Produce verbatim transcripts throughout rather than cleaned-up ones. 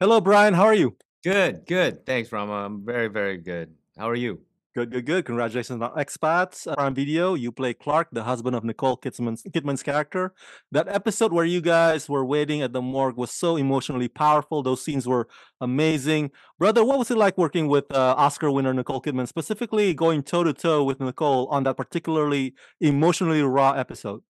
Hello, Brian. How are you? Good, good. Thanks, Rama. I'm very, very good. How are you? Good, good, good. Congratulations on Expats. Prime Video, you play Clark, the husband of Nicole Kidman's, Kidman's character. That episode where you guys were waiting at the morgue was so emotionally powerful. Those scenes were amazing. Brother, what was it like working with uh, Oscar winner Nicole Kidman, specifically going toe-to-toe with Nicole on that particularly emotionally raw episode?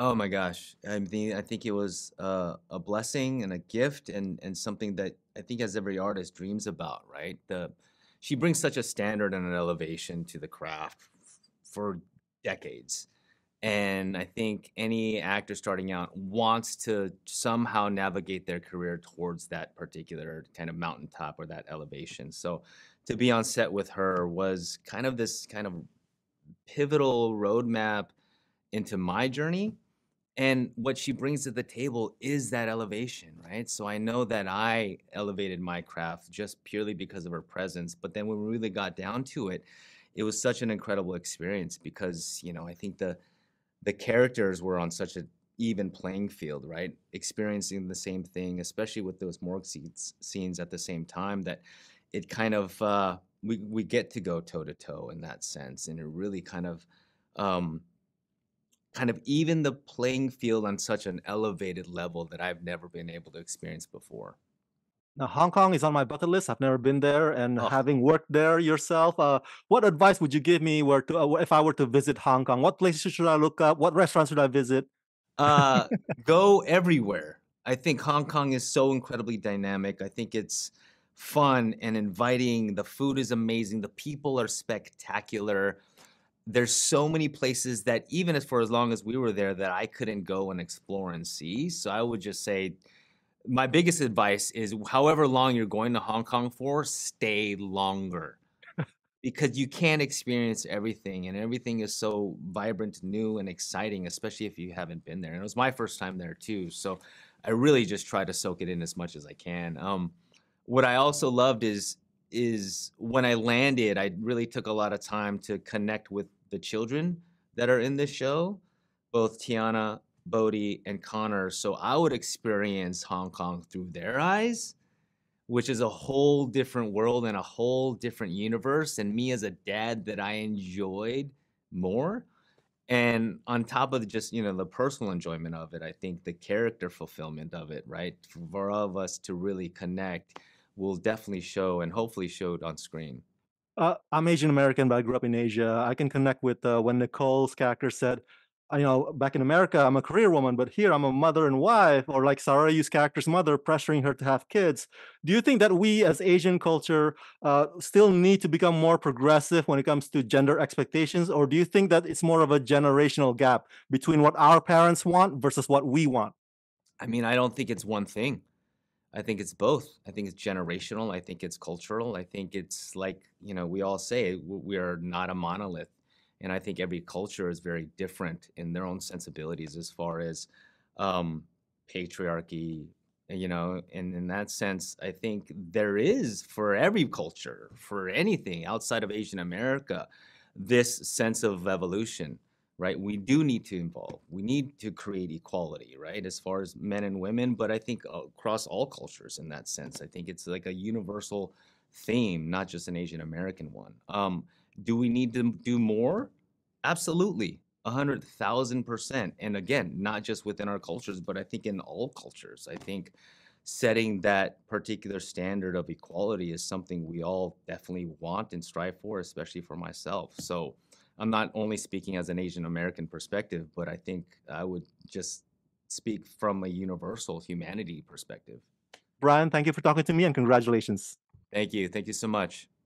Oh my gosh. I mean, I think it was uh, a blessing and a gift and, and something that I think as every artist dreams about, right? The She brings such a standard and an elevation to the craft for decades. And I think any actor starting out wants to somehow navigate their career towards that particular kind of mountaintop or that elevation. So to be on set with her was kind of this kind of pivotal roadmap into my journey. And what she brings to the table is that elevation, right? So I know that I elevated my craft just purely because of her presence. But then when we really got down to it, it was such an incredible experience because, you know, I think the the characters were on such an even playing field, right? Experiencing the same thing, especially with those morgue scenes, scenes at the same time, that it kind of, uh, we, we get to go toe to toe in that sense. And it really kind of, um, kind of even the playing field on such an elevated level that I've never been able to experience before. Now, Hong Kong is on my bucket list. I've never been there, and oh. having worked there yourself, uh, what advice would you give me where to, uh, if I were to visit Hong Kong? What places should I look up? What restaurants should I visit? Uh, go everywhere. I think Hong Kong is so incredibly dynamic. I think it's fun and inviting. The food is amazing. The people are spectacular. There's so many places that even as for as long as we were there that I couldn't go and explore and see. So I would just say my biggest advice is however long you're going to Hong Kong for, stay longer because you can't experience everything and everything is so vibrant, new and exciting, especially if you haven't been there. And it was my first time there too. So I really just try to soak it in as much as I can. Um, what I also loved is, is when I landed, I really took a lot of time to connect with the children that are in this show, both Tiana, Bodhi, and Connor. So I would experience Hong Kong through their eyes, which is a whole different world and a whole different universe. And me as a dad that I enjoyed more. And on top of just, you know, the personal enjoyment of it, I think the character fulfillment of it, right? For all of us to really connect will definitely show and hopefully showed on screen. Uh, I'm Asian American, but I grew up in Asia. I can connect with uh, when Nicole's character said, you know, back in America, I'm a career woman, but here I'm a mother and wife, or like Sarayu's character's mother pressuring her to have kids. Do you think that we as Asian culture uh, still need to become more progressive when it comes to gender expectations? Or do you think that it's more of a generational gap between what our parents want versus what we want? I mean, I don't think it's one thing. I think it's both. I think it's generational. I think it's cultural. I think it's like, you know, we all say we are not a monolith. And I think every culture is very different in their own sensibilities as far as um, patriarchy, you know, and in that sense, I think there is for every culture, for anything outside of Asian America, this sense of evolution. Right? We do need to involve. We need to create equality, right? As far as men and women, but I think across all cultures in that sense. I think it's like a universal theme, not just an Asian American one. Um, do we need to do more? Absolutely, one hundred thousand percent. And again, not just within our cultures, but I think in all cultures. I think setting that particular standard of equality is something we all definitely want and strive for, especially for myself. So I'm not only speaking as an Asian American perspective, but I think I would just speak from a universal humanity perspective. Brian, thank you for talking to me and congratulations. Thank you. Thank you so much.